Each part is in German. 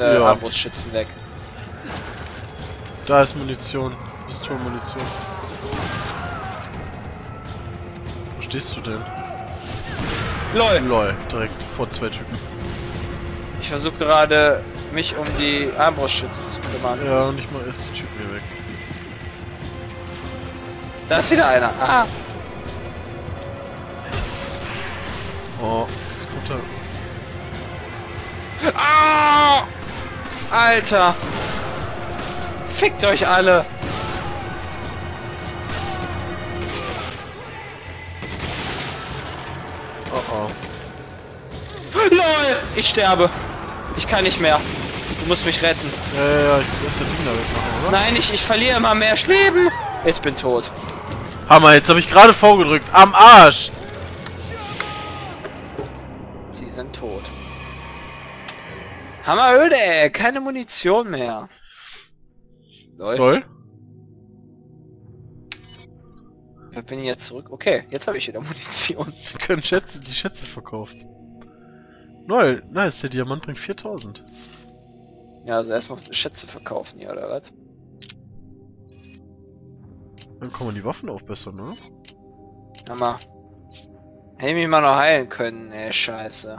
Armbrustschützen weg. Da ist Munition. Pistolenmunition. Wo stehst du denn? LOL! LOL, direkt vor zwei Typen. Ich versuche gerade, mich um die Armbrustschützen zu kümmern. Ja, und nicht mal ist die Typen hier weg. Da ist wieder einer. Ah! Oh, ist guter. Ah! Alter! Fickt euch alle! Oh oh. LOL! Ich sterbe! Ich kann nicht mehr. Du musst mich retten. Ja, ich muss das Ding da wegmachen, oder? Nein, ich verliere immer mehr Leben! Ich bin tot. Hammer, jetzt habe ich gerade vorgedrückt. Am Arsch! Sie sind tot. Hammeröde, ey. Keine Munition mehr. Toll. Ich bin jetzt zurück. Okay, jetzt habe ich wieder Munition. Wir können Schätze, die Schätze verkaufen. Lol, nice, der Diamant bringt 4000. Ja, also erstmal Schätze verkaufen hier, oder was? Dann kann man die Waffen aufbessern, ne? Hammer. Hätte mich mal noch heilen können, ey, scheiße.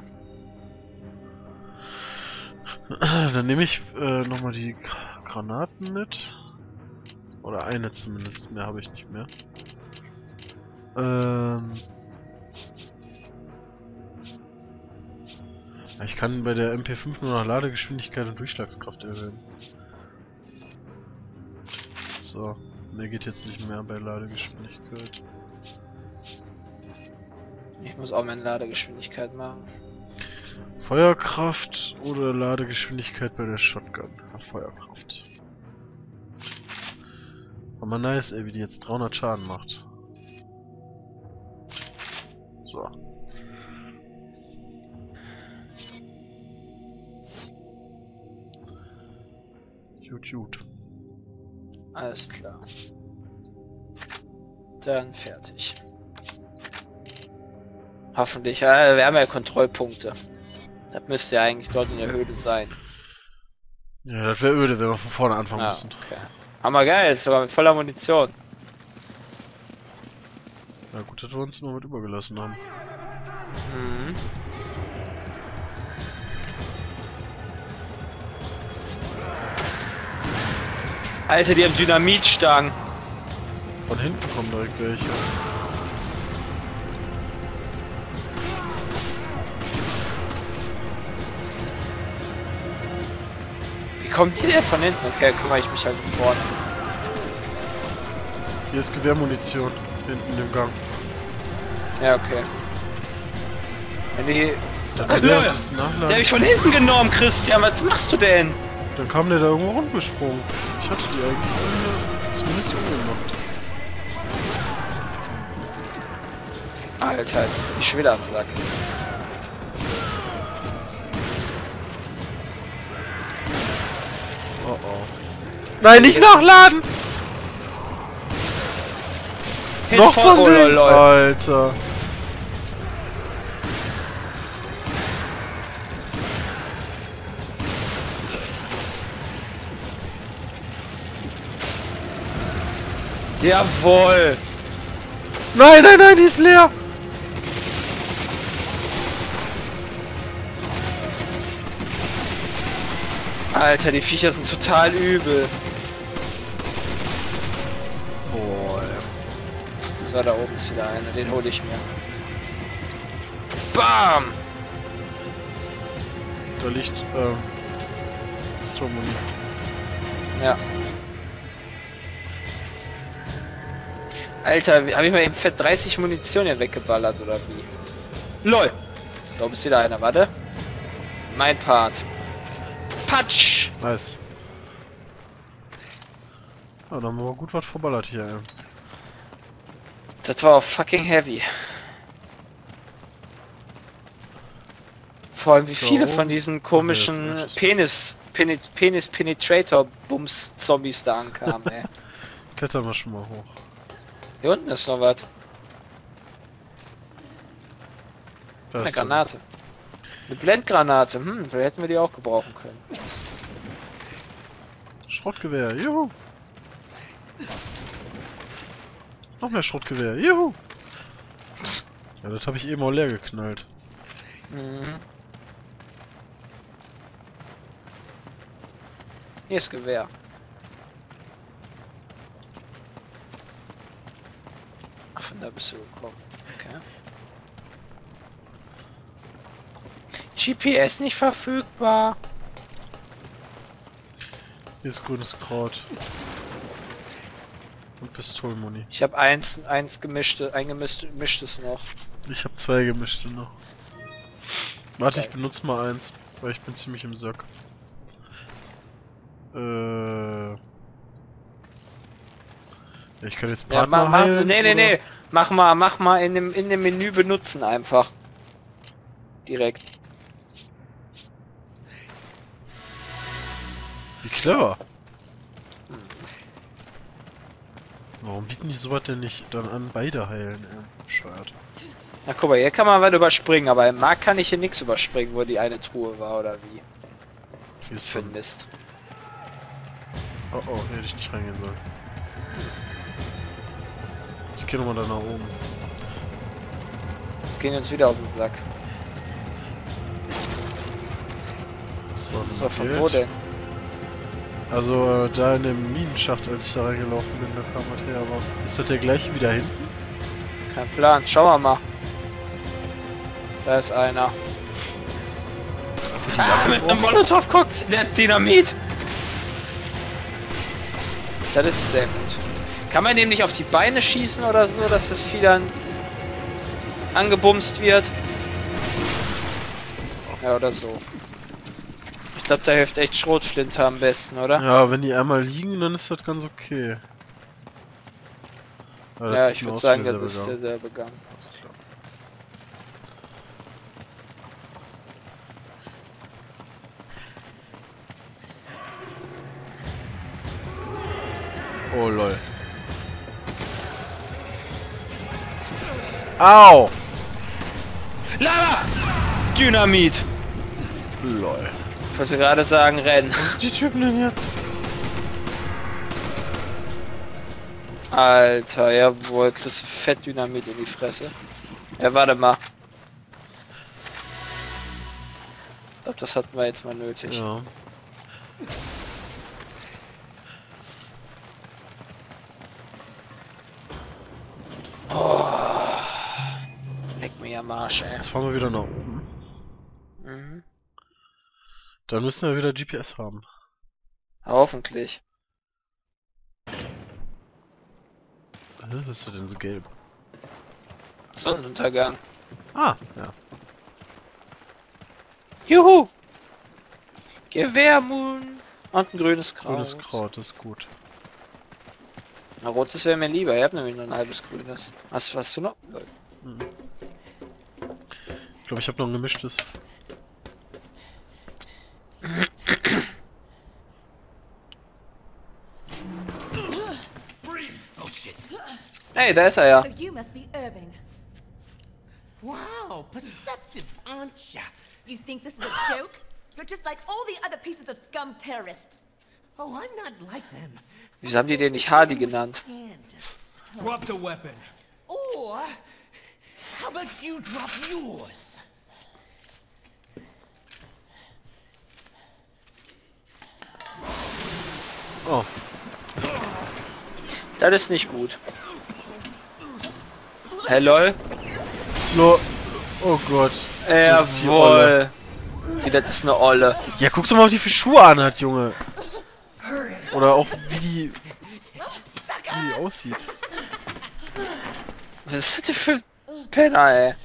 Dann nehme ich nochmal die Granaten mit. Oder eine zumindest, mehr habe ich nicht mehr. Ich kann bei der MP5 nur noch Ladegeschwindigkeit und Durchschlagskraft erhöhen. So. Mehr geht jetzt nicht mehr bei Ladegeschwindigkeit. Ich muss auch meine Ladegeschwindigkeit machen. Feuerkraft oder Ladegeschwindigkeit bei der Shotgun? Ja, Feuerkraft. Aber nice, ey, wie die jetzt 300 Schaden macht. So. Gut, gut. Alles klar. Dann fertig. Hoffentlich. Wir haben ja Kontrollpunkte. Das müsste ja eigentlich dort in der Höhle sein. Ja, das wäre öde, wenn wir von vorne anfangen müssen. Okay. Aber geil, sogar mit voller Munition. Na gut, dass wir uns mal mit übergelassen haben. Mhm. Alter, die haben Dynamitstangen. Von hinten kommen direkt welche. Wie kommt die denn von hinten? Okay, kümmere ich mich halt vorne. Hier ist Gewehrmunition. Hinten im Gang. Ja, okay. Wenn die... Der hab ich von hinten genommen, Christian. Was machst du denn? Dann kam der da irgendwo rumgesprungen. Ich hatte die eigentlich zumindest umgemacht. Alter, jetzt bin ich schon wieder am Sack. Oh oh. Nein, nicht nachladen! Noch so ein Ding! Alter. Jawohl! Nein, nein, nein, die ist leer! Alter, die Viecher sind total übel. Boah. So, da oben ist wieder einer, den hole ich mir. Bam! Da liegt, Sturmuni. Ja. Alter, habe ich mal eben fett 30 Munition hier weggeballert, oder wie? LOL! Da oben ist wieder einer, warte. Mein Part. Patsch! Nice. Ja, da haben wir aber gut was verballert hier, ey. Das war auch fucking heavy. Vor allem wie viele von diesen komischen Penis-Penetrator-Bums-Zombies da ankamen, ey. Klettern wir schon mal hoch. Hier unten ist noch was. Eine Granate. Eine Blendgranate. Vielleicht hätten wir die auch gebrauchen können. Schrottgewehr, juhu! Noch mehr Schrottgewehr, juhu! Ja, das habe ich eben auch leer geknallt. Hier ist Gewehr. Ach, von da bist du gekommen. Okay. GPS nicht verfügbar. Hier ist grünes Kraut. Und Pistolenmuni. Ich habe ein gemischtes noch. Ich habe zwei gemischte noch. Warte, ich benutze mal eins, weil ich bin ziemlich im Sack. Ich kann jetzt Partner heilen, nee. Mach mal in dem Menü benutzen einfach. Direkt. Wie clever. Warum bieten die sowas denn nicht dann an, beide heilen? Bescheuert. Na guck mal, hier kann man was überspringen, aber im Markt kann ich hier nichts überspringen, wo die eine Truhe war oder wie. Das ist für ein Mist. Oh, hätte ich nicht reingehen sollen. Ich gehe nochmal da nach oben. Jetzt gehen wir uns wieder auf den Sack. So, von wo denn? Also da in dem Minenschacht, als ich da reingelaufen bin, da kam was her, aber ist das der gleiche wie da hinten? Kein Plan, schauen wir mal. Da ist einer. Mit einem Molotow-Cocktail, Dynamit! Das ist sehr gut. Kann man nämlich auf die Beine schießen oder so, dass das Vieh dann angebumst wird? Ja, oder so. Ich glaube, da hilft echt Schrotflinte am besten, oder? Ja, wenn die einmal liegen, dann ist das ganz okay. Aber ja, ich würde sagen, das ist derselbe Gang. Oh lol. Au! Lava! Dynamit! Lol. Ich wollte gerade sagen, rennen. Was sind die Typen denn jetzt? Alter, jawohl, kriegst du fett Dynamit in die Fresse. Ja, warte mal. Ich glaube, das hatten wir jetzt mal nötig. Ja. Marsch, ey. Jetzt fahren wir wieder nach oben. Mhm. Dann müssen wir wieder GPS haben. Hoffentlich. Was ist denn so gelb? Sonnenuntergang. Ah, ja. Juhu! Gewehrmoon! Und ein grünes Kraut. Grünes Kraut ist gut. Na, rotes wäre mir lieber. Ich habe nämlich nur ein halbes grünes. Hast du noch? Mhm. Ich glaube, ich habe noch ein gemischtes. Hey, da ist er ja. You must be Irving. Wow, perceptive, aren't you? You think this is a joke? You're just like all the other pieces of scum terrorists. Oh, I'm not like them. Wieso haben die den nicht Hardy genannt? Drop the weapon. Or how about you drop yours? Oh. Das ist nicht gut. Hey, lol. No. Oh Gott. Jawohl. Das ist eine Olle. Ja, guck doch mal, wie viele Schuhe an hat, Junge. Oder auch wie die aussieht. Was ist das für ein Penner, ey?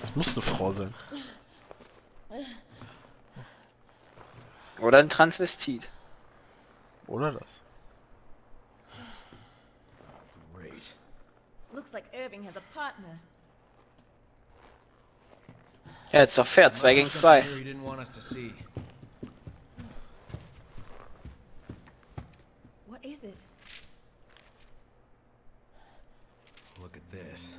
Das muss eine Frau sein. Oder ein Transvestit. Oder das. Great. Looks like Irving has a partner. Ja, jetzt doch fair, 2 gegen 2. What is it? Look at this.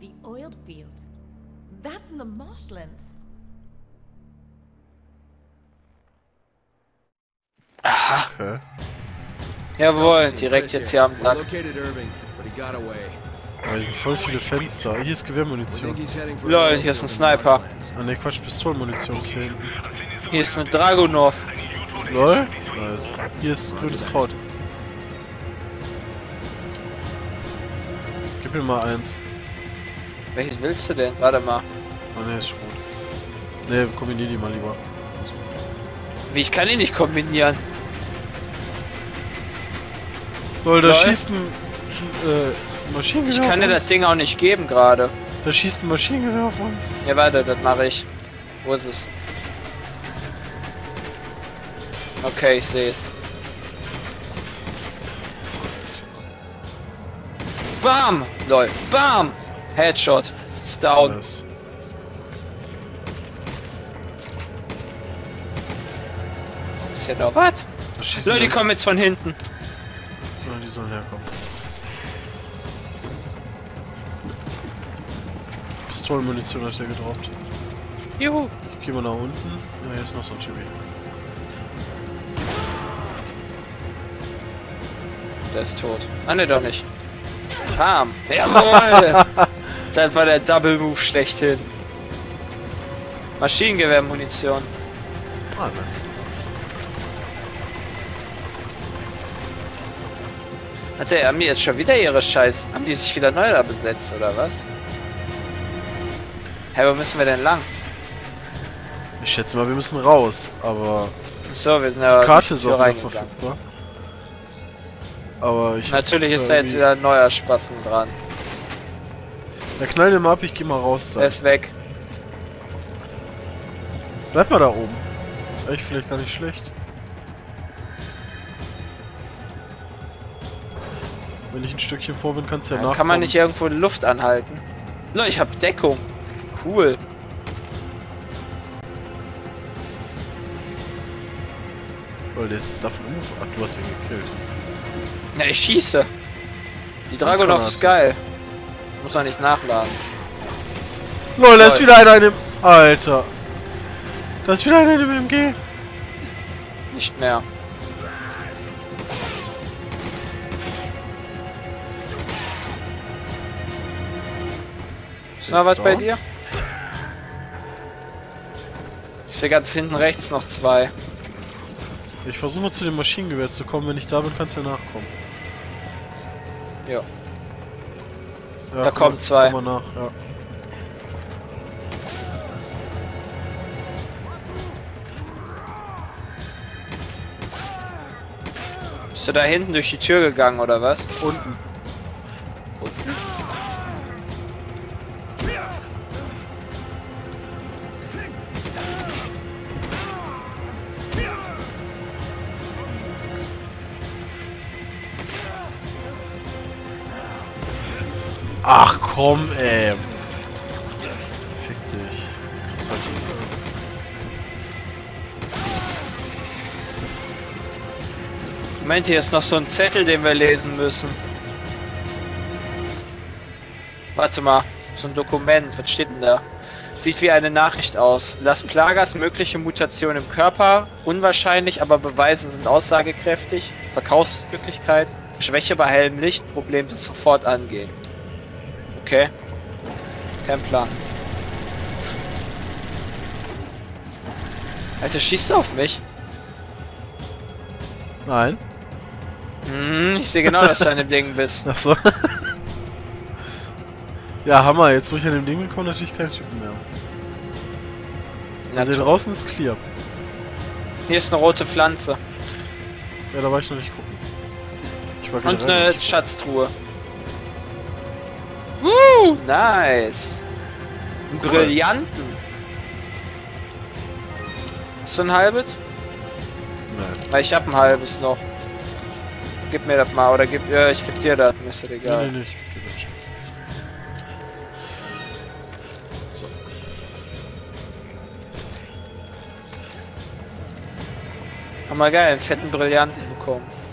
The oiled field. That's in the marshlands. Aha. Okay. Jawohl, direkt jetzt hier am Sack. Hier sind voll viele Fenster. Hier ist Gewehrmunition. Lol, hier ist ein Sniper. Ah ne, Quatsch, Pistolenmunition ist hier hinten. Hier ist eine Dragunov. Lol? Nice. Hier ist grünes Kraut. Gib mir mal eins. Welches willst du denn? Warte mal. Oh ne, ist schon gut. Ne, kombinier die mal lieber. Wie, ich kann die nicht kombinieren? Lol, da schießt ein Maschinengewehr. Ich kann dir das Ding auch nicht geben gerade. Da schießt ein Maschinengewehr auf uns. Ja, warte, das mache ich. Wo ist es? Okay, ich sehe es. Bam! Lol, bam! Headshot. Ist down. Alles. Ist ja noch was? Leute, die kommen jetzt von hinten. Ja, die sollen herkommen. Pistolenmunition hat er gedroppt. Juhu! Gehen wir nach unten. Ja, hier ist noch so ein Chibi. Der ist tot. Ah ne, doch nicht. Bam! Jawohl! Das war der Double Move schlechthin. Maschinengewehrmunition. Ah, nice. Hat der Armee jetzt schon wieder ihre Scheiß? Haben die sich wieder neu da besetzt oder was? Hä, hey, wo müssen wir denn lang? Ich schätze mal, wir müssen raus, aber. So, wir sind ja. Die Karte ist auch noch verfügbar. Aber ich. Natürlich ist da jetzt wieder ein neuer Spassen dran. Ja, knall den mal ab, ich geh mal raus da. Er ist weg. Bleib mal da oben. Ist eigentlich vielleicht gar nicht schlecht. Wenn ich ein Stückchen vor bin, kannst du ja nachkommen. Kann man nicht irgendwo Luft anhalten? Leute, ich hab Deckung. Cool. Lol, der ist da vom Ruf. Ach, du hast ihn gekillt. Na, ich schieße. Die Dragunov ist geil. Muss er nicht nachladen. Lol, da ist wieder einer in dem... Alter. Da ist wieder einer in dem MG. Nicht mehr. Ist noch was bei dir? Ich sehe ganz hinten rechts noch zwei. Ich versuche mal zu dem Maschinengewehr zu kommen, wenn ich da bin, kannst du ja nachkommen. Jo. Ja, da kommen zwei. Komm mal nach, ja. Bist du da hinten durch die Tür gegangen oder was? Unten. Unten? Ach komm, ey. Fick dich. Was soll das? Moment, hier ist noch so ein Zettel, den wir lesen müssen. Warte mal, so ein Dokument, was steht denn da? Sieht wie eine Nachricht aus. Las Plagas mögliche Mutation im Körper, unwahrscheinlich, aber Beweise sind aussagekräftig. Verkaufsmöglichkeit, Schwäche bei hellem Licht, Problem bis sofort angehen. Okay. Kein Plan. Also schießt du auf mich? Nein. Hm, ich sehe genau, dass du an dem Ding bist. Ach so. Ja, Hammer. Jetzt, wo ich an dem Ding komme, natürlich kein Typen mehr. Also hier draußen ist clear. Hier ist eine rote Pflanze. Ja, da war ich noch nicht gucken. Ich war und eine Schatztruhe. Woo! Nice! Ein cool. Brillanten! Hast du ein halbes? Nein. Weil ich hab ein halbes noch. Gib mir das mal, oder gib, ich geb dir das, mir ist das egal. Nee, ich geb dir das schon. So. Haben wir geil, einen fetten Brillanten bekommen.